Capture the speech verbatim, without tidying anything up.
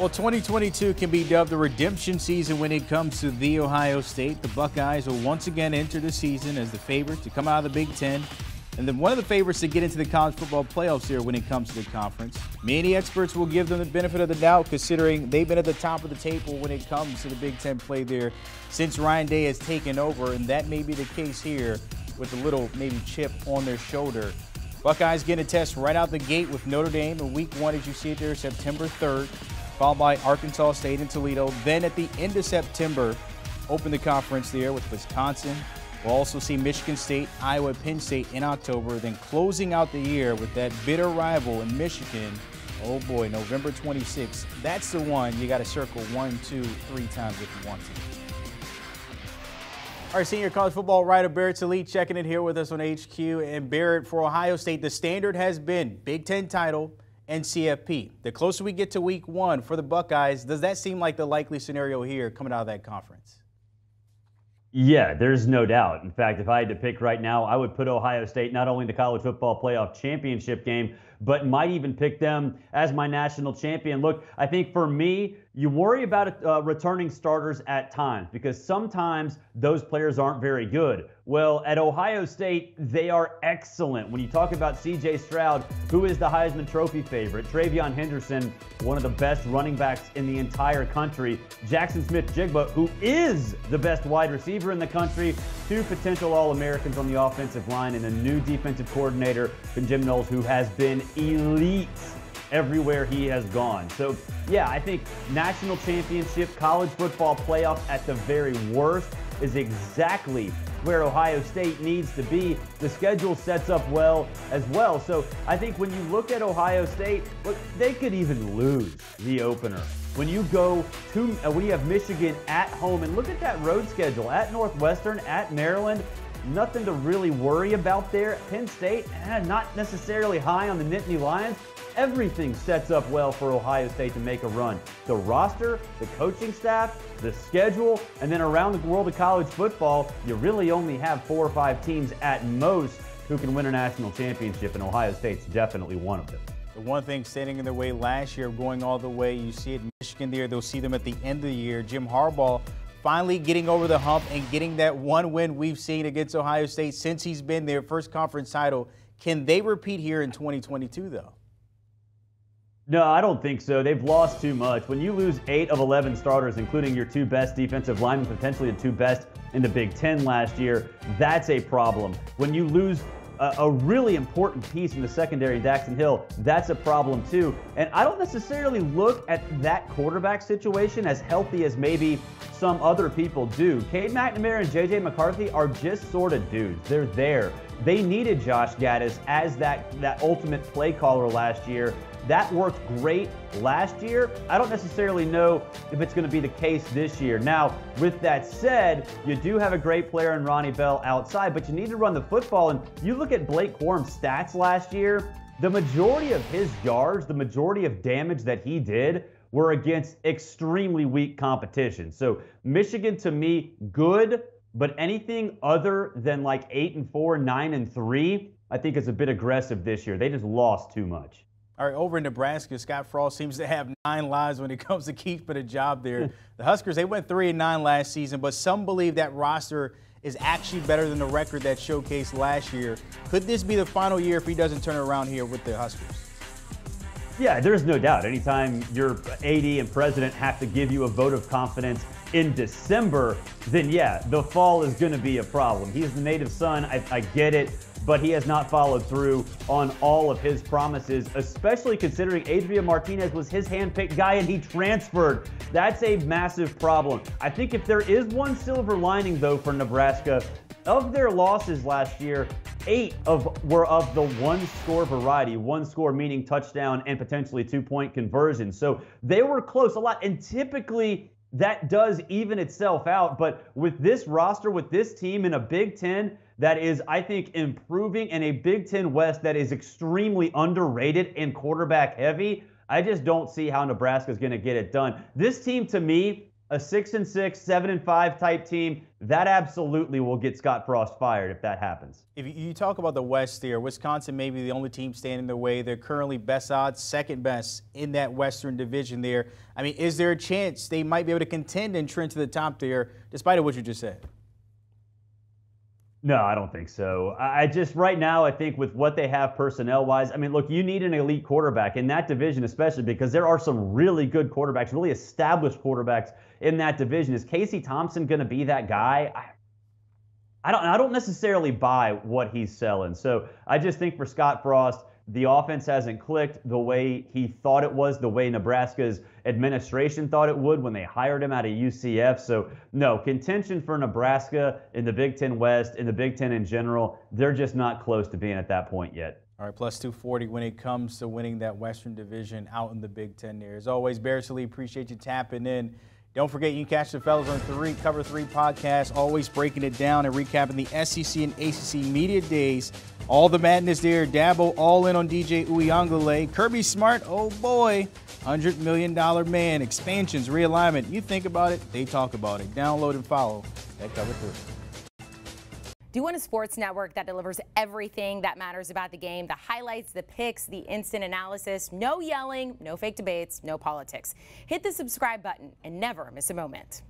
Well, twenty twenty-two can be dubbed the redemption season when it comes to the Ohio State. The Buckeyes will once again enter the season as the favorite to come out of the Big Ten, and then one of the favorites to get into the college football playoffs here when it comes to the conference. Many experts will give them the benefit of the doubt, considering they've been at the top of the table when it comes to the Big Ten play there since Ryan Day has taken over, and that may be the case here with a little maybe chip on their shoulder. Buckeyes get a test right out the gate with Notre Dame in week one, as you see it there, September third, followed by Arkansas State and Toledo. Then at the end of September, open the conference there with Wisconsin. We'll also see Michigan State, Iowa, Penn State in October, then closing out the year with that bitter rival in Michigan. Oh boy, November twenty-sixth. That's the one you got to circle one, two, three times if you want to. All right, senior college football writer Barrett Sallee checking in here with us on H Q. And Barrett, for Ohio State, the standard has been Big Ten title and C F P. The closer we get to week one for the Buckeyes, does that seem like the likely scenario here coming out of that conference? Yeah, there's no doubt. In fact, if I had to pick right now, I would put Ohio State not only in the college football playoff championship game, but might even pick them as my national champion. Look, I think for me, you worry about uh, returning starters at times, because sometimes those players aren't very good. Well, at Ohio State, they are excellent. When you talk about C J. Stroud, who is the Heisman Trophy favorite, Trayvion Henderson, one of the best running backs in the entire country, Jackson Smith-Jigba, who is the best wide receiver in the country, two potential All-Americans on the offensive line, and a new defensive coordinator, Jim Knowles, who has been elite everywhere he has gone. So yeah, I think national championship, college football playoff at the very worst is exactly where Ohio State needs to be. The schedule sets up well as well. So I think when you look at Ohio State, look, they could even lose the opener. When you go to, when you have Michigan at home, and look at that road schedule, at Northwestern, at Maryland, nothing to really worry about there. Penn State, eh, not necessarily high on the Nittany Lions. Everything sets up well for Ohio State to make a run. The roster, the coaching staff, the schedule, and then around the world of college football, you really only have four or five teams at most who can win a national championship, and Ohio State's definitely one of them. The one thing standing in their way last year, going all the way, you see it in Michigan there, they'll see them at the end of the year. Jim Harbaugh finally getting over the hump and getting that one win we've seen against Ohio State since he's been there, first conference title. Can they repeat here in twenty twenty-two, though? No, I don't think so. They've lost too much. When you lose eight of eleven starters, including your two best defensive linemen, potentially the two best in the Big Ten last year, that's a problem. When you lose a, a really important piece in the secondary, Daxton Hill, that's a problem too. And I don't necessarily look at that quarterback situation as healthy as maybe some other people do. Cade McNamara and J J McCarthy are just sort of dudes. They're there. They needed Josh Gattis as that, that ultimate play caller last year. That worked great last year. I don't necessarily know if it's going to be the case this year. Now, with that said, you do have a great player in Ronnie Bell outside, but you need to run the football. And you look at Blake Corum's stats last year, the majority of his yards, the majority of damage that he did were against extremely weak competition. So Michigan, to me, good, but anything other than like eight and four, nine and three, I think is a bit aggressive this year. They just lost too much. All right, over in Nebraska, Scott Frost seems to have nine lives when it comes to keeping a job there. The Huskers, they went three and nine last season, but some believe that roster is actually better than the record that showcased last year. Could this be the final year if he doesn't turn around here with the Huskers? Yeah, there's no doubt. Anytime your A D and president have to give you a vote of confidence in December, then yeah, the fall is going to be a problem. He's the native son. I, I get it. But he has not followed through on all of his promises, especially considering Adrian Martinez was his handpicked guy and he transferred. That's a massive problem. I think if there is one silver lining, though, for Nebraska, of their losses last year, eight of were of the one-score variety, one score meaning touchdown and potentially two-point conversion. So they were close a lot, and typically that does even itself out. But with this roster, with this team in a Big Ten that is, I think, improving, and a Big Ten West that is extremely underrated and quarterback heavy, I just don't see how Nebraska is going to get it done. This team, to me, a six and six, seven and five type team, that absolutely will get Scott Frost fired if that happens. If you talk about the West here, Wisconsin may be the only team standing in their way. They're currently best odds, second best in that Western division there. I mean, is there a chance they might be able to contend and trend to the top there, despite of what you just said? No, I don't think so. I just, right now, I think with what they have personnel-wise, I mean, look, you need an elite quarterback in that division, especially because there are some really good quarterbacks, really established quarterbacks in that division. Is Casey Thompson going to be that guy? I, I don't, I don't necessarily buy what he's selling. So I just think for Scott Frost, the offense hasn't clicked the way he thought it was, the way Nebraska's administration thought it would when they hired him out of U C F. So, no, contention for Nebraska in the Big Ten West, in the Big Ten in general, they're just not close to being at that point yet. All right, plus two forty when it comes to winning that Western Division out in the Big Ten there. As always, Barrett Sallee, appreciate you tapping in. Don't forget, you can catch the fellas on three Cover three podcast, always breaking it down and recapping the S E C and A C C media days. All the madness there. Dabo all in on D J Uyangale. Kirby Smart, oh boy, one hundred million dollars man. Expansions, realignment. You think about it, they talk about it. Download and follow that Cover three. Do you want a sports network that delivers everything that matters about the game? The highlights, the picks, the instant analysis, no yelling, no fake debates, no politics. Hit the subscribe button and never miss a moment.